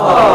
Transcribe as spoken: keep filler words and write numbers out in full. Amen.